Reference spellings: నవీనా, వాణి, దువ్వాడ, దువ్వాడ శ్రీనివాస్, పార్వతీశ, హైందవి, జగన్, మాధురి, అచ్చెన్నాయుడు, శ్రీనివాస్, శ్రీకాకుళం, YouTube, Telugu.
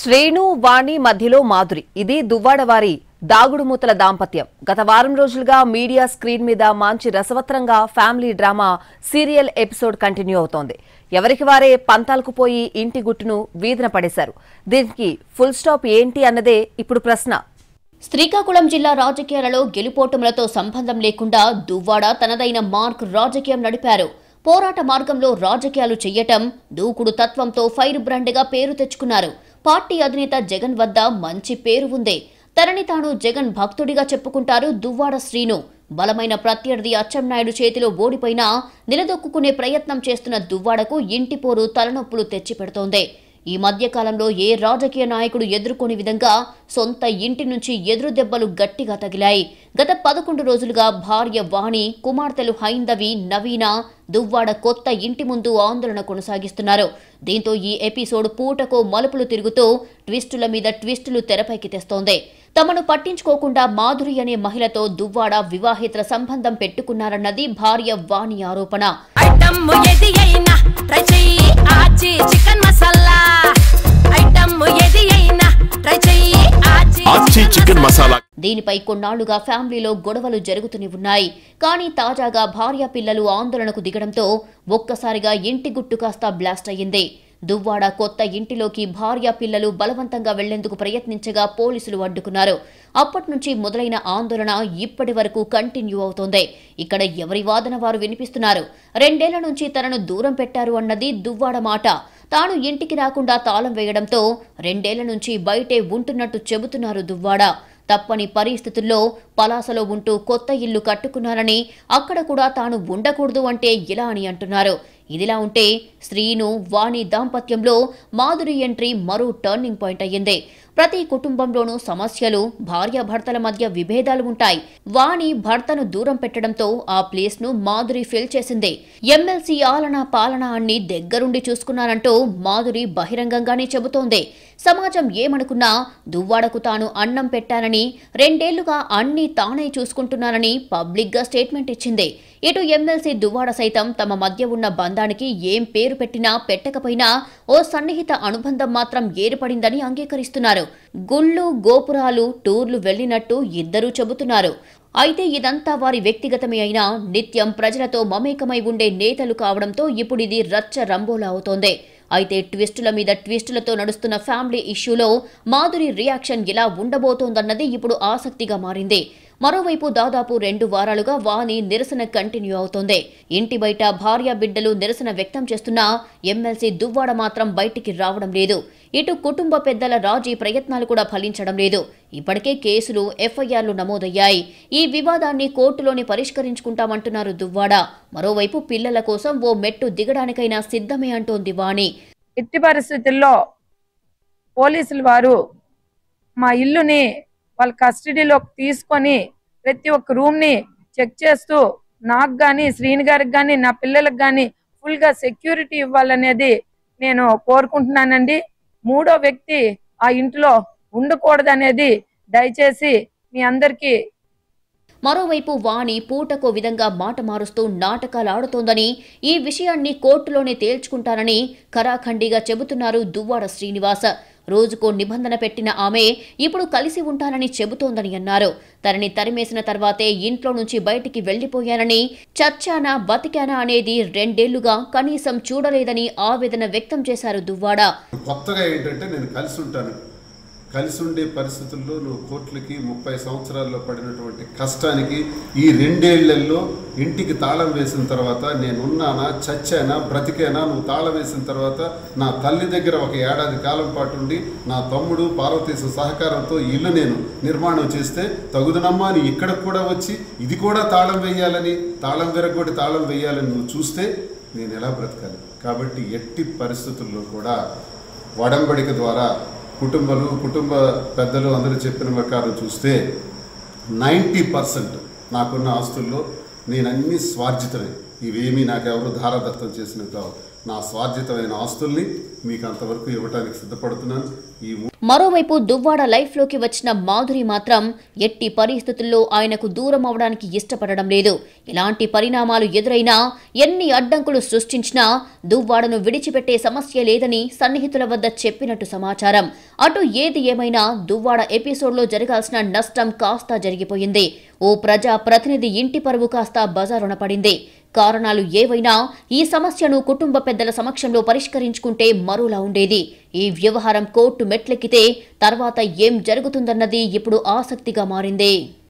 శ్రేణు వాణి మధ్యలో మాధురి, ఇది దువ్వాడ వారి దాగుడుమూతల దాంపత్యం. గత వారం రోజులుగా మీడియా స్క్రీన్ మీద మంచి రసవత్రంగా family drama serial episode continue అవుతోంది. ఎవరికి వారే పంతాలకు పోయి ఇంటి గుట్టును వీధిన పడేశారు. దీనికి ఫుల్ స్టాప్ ఏంటి అన్నదే ఇప్పుడు ప్రశ్న. శ్రీకాకుళం జిల్లా రాజకీయాలలో గెలుపోటములతో సంబంధం లేకుండా దువ్వాడ తనదైన మార్క్ రాజకీయం నడిపారు. పోరాట మార్గంలో రాజకీయాలు చెయ్యటం దూకుడు తత్వంతో ఫైర్ బ్రాండ్గా పేరు తెచ్చుకున్నారు. పార్టీ అధినేత జగన్ వద్ద మంచి పేరు ఉంది. తనని తాను జగన్ భక్తుడిగా చెప్పుకుంటారు దువ్వాడ శ్రీను. బలమైన ప్రత్యర్థి అచ్చెన్నాయుడు చేతిలో ఓడిపోయినా నిలదొక్కునే ప్రయత్నం చేస్తున్న దువ్వాడకు ఇంటి పోరు తలనొప్పులు తెచ్చిపెడుతోంది. ఈ మధ్యకాలంలో ఏ రాజకీయ నాయకుడు ఎదుర్కొని విధంగా సొంత ఇంటి నుంచి ఎదురు దెబ్బలు గట్టిగా తగిలాయి. గత 11 రోజులుగా భార్య వాణి, కుమార్తెలు హైందవి, నవీనా దువ్వాడ కొత్త ఇంటి ముందు ఆందోళన కొనసాగిస్తున్నారు. దీంతో ఈ ఎపిసోడ్ పూటకో మలుపులు తిరుగుతూ ట్విస్టుల మీద ట్విస్టులు తెరపైకి తెస్తోంది. తమను పట్టించుకోకుండా మాధురి అనే మహిళతో దువ్వాడ వివాహేతర సంబంధం పెట్టుకున్నారన్నది భార్య వాణి ఆరోపణ. దీనిపై కొన్నాళ్లుగా ఫ్యామిలీలో గొడవలు జరుగుతూనే ఉన్నాయి. కానీ తాజాగా భార్య పిల్లలు ఆందోళనకు దిగడంతో ఒక్కసారిగా ఇంటి గుట్టు కాస్త బ్లాస్ట్ అయ్యింది. దువ్వాడ కొత్త ఇంటిలోకి భార్య పిల్లలు బలవంతంగా వెళ్లేందుకు ప్రయత్నించగా పోలీసులు అడ్డుకున్నారు. అప్పట్నుంచి మొదలైన ఆందోళన ఇప్పటి వరకు కంటిన్యూ అవుతోంది. ఇక్కడ ఎవరి వాదన వారు వినిపిస్తున్నారు. 2 ఏళ్ల నుంచి తనను దూరం పెట్టారు అన్నది దువ్వాడ మాట. తాను ఇంటికి రాకుండా తాళం వేయడంతో 2 ఏళ్ల నుంచి బయటే ఉంటున్నట్టు చెబుతున్నారు దువ్వాడ. తప్పని పరిస్థితుల్లో పలాసలో ఉంటూ కొత్త ఇల్లు కట్టుకున్నారని, అక్కడ కూడా తాను ఉండకూడదు అంటే ఇలా అని అంటున్నారు. ఇదిలా ఉంటే శ్రీను వాణి దాంపత్యంలో మాధురి ఎంట్రీ మరో టర్నింగ్ పాయింట్ అయ్యింది. ప్రతి కుటుంబంలోనూ సమస్యలు, భార్యాభర్తల మధ్య విభేదాలు ఉంటాయి. వాణి భర్తను దూరం పెట్టడంతో ఆ ప్లేస్ ను మాధురి ఫిల్ చేసింది. ఎమ్మెల్సీ ఆలన పాలన అన్ని దగ్గరుండి చూసుకున్నారంటూ మాధురి బహిరంగంగానే చెబుతోంది. సమాజం ఏమనుకున్నా దువ్వాడకు తాను అన్నం పెట్టానని, 2 ఏళ్లుగా అన్ని తానే చూసుకుంటున్నానని పబ్లిక్ గా స్టేట్మెంట్ ఇచ్చింది. ఇటు ఎమ్మెల్సీ దువ్వాడ సైతం తమ మధ్య ఉన్న బంధానికి ఏం పేరు పెట్టినా పెట్టకపోయినా ఓ సన్నిహిత అనుబంధం మాత్రం ఏర్పడిందని అంగీకరిస్తున్నారు. గుళ్ళు, గోపురాలు, టూర్లు వెళ్లినట్టు ఇద్దరూ చెబుతున్నారు. అయితే ఇదంతా వారి వ్యక్తిగతమే అయినా నిత్యం ప్రజలతో మమేకమై ఉండే నేతలు కావడంతో ఇప్పుడు ఇది రచ్చ రంబోలా అవుతోంది. అయితే ట్విస్టుల మీద ట్విస్టులతో నడుస్తున్న ఫ్యామిలీ ఇష్యూలో మాధురి రియాక్షన్ ఎలా ఉండబోతోందన్నది ఇప్పుడు ఆసక్తిగా మారింది. మరోవైపు దాదాపు 2 వారాలుగా వాణి నిరసన కంటిన్యూ అవుతోంది. ఇంటి బయట భార్య బిడ్డలు నిరసన వ్యక్తం చేస్తున్నా ఎమ్మెల్సీ దువ్వాడ మాత్రం బయటికి రావడం లేదు. ఇటు కుటుంబ పెద్దల రాజీ ప్రయత్నాలు కూడా ఫలించడం లేదు. ఇప్పటికే కేసులు, ఎఫ్ఐఆర్లు నమోదయ్యాయి. ఈ వివాదాన్ని కోర్టులోనే పరిష్కరించుకుంటామంటున్నారు దువ్వాడ. మరోవైపు పిల్లల కోసం ఓ మెట్టు దిగడానికైనా సిద్ధమే అంటోంది వాణి. ఇట్టి పరిస్థితుల్లో పోలీసుల వారు మా ఇల్లుని వాళ్ళ కస్టడీలోకి తీసుకొని ప్రతి ఒక్క రూమ్ని చెక్ చేస్తూ నాకు కానీ, శ్రీని గారికి కానీ, నా పిల్లలకు కానీ ఫుల్గా సెక్యూరిటీ ఇవ్వాలనేది నేను కోరుకుంటున్నానండి. మూడో వ్యక్తి ఆ ఇంట్లో ఉండకూడదనేది దయచేసి మీ అందరికీ. మరోవైపు వాణి పూటకో విధంగా మాట మారుస్తూ నాటకాలాడుతోందని, ఈ విషయాన్ని కోర్టులోనే తేల్చుకుంటానని ఖరాఖండిగా చెబుతున్నారు దువ్వాడ శ్రీనివాస్. రోజుకో నిబంధన పెట్టిన ఆమె ఇప్పుడు కలిసి ఉంటానని చెబుతోందని అన్నారు. తనని తరిమేసిన తర్వాతే ఇంట్లో నుంచి బయటికి వెళ్లిపోయానని, చచ్చానా బతికానా అనేది 2 ఏళ్లుగా కనీసం చూడలేదని ఆవేదన వ్యక్తం చేశారు దువ్వాడ. కొత్తగా ఏంటంటే నేను కలిసి ఉంటాను, కలిసి ఉండే పరిస్థితుల్లో నువ్వు కోట్లకి 30 సంవత్సరాల్లో పడినటువంటి కష్టానికి ఈ 2 ఏళ్లలో ఇంటికి తాళం వేసిన తర్వాత నేనున్నానా, చచ్చానా, బ్రతికేనా, నువ్వు తాళం వేసిన తర్వాత నా తల్లి దగ్గర 1 ఏడాది కాలం పాటు ఉండి నా తమ్ముడు పార్వతీశ సహకారంతో ఇల్లు నేను నిర్మాణం చేస్తే తగుదనమ్మా అని ఇక్కడికి కూడా వచ్చి ఇది కూడా తాళం వేయాలని, తాళం విరగొట్టి తాళం వేయాలని నువ్వు చూస్తే నేను ఎలా బ్రతకాలి? కాబట్టి ఎట్టి పరిస్థితుల్లో కూడా వడంబడిక ద్వారా కుటుంబ పెద్దలు అందరూ చెప్పిన ప్రకారం చూస్తే 90% నాకున్న ఆస్తుల్లో నేను అన్నీ స్వార్జితమే. ఇవేమీ నాకెవరు ధారాదత్తం చేసినవి కావు. నా స్వార్జితమైన ఆస్తుల్ని మీకు అంతవరకు ఇవ్వడానికి సిద్ధపడుతున్నాను. మరోవైపు దువ్వాడ లైఫ్ లోకి వచ్చిన మాధురి మాత్రం ఎట్టి పరిస్థితుల్లో ఆయనకు దూరం అవడానికి ఇష్టపడడం లేదు. ఇలాంటి పరిణామాలు ఎదురైనా, ఎన్ని అడ్డంకులు సృష్టించినా దువ్వాడను విడిచిపెట్టే సమస్య లేదని సన్నిహితుల వద్ద చెప్పినట్టు సమాచారం. అటు ఏది ఏమైనా దువ్వాడ ఎపిసోడ్లో జరగాల్సిన నష్టం కాస్త జరిగిపోయింది. ఓ ప్రజా ప్రతినిధి ఇంటి పరువు కాస్త బజారున పడింది. కారణాలు ఏవైనా ఈ సమస్యను కుటుంబ పెద్దల సమక్షంలో పరిష్కరించుకుంటే మరోలా ఉండేది. ఈ వ్యవహారం కోర్టు మెట్లెక్కితే తర్వాత ఏం జరుగుతుందన్నది ఇప్పుడు ఆసక్తిగా మారింది.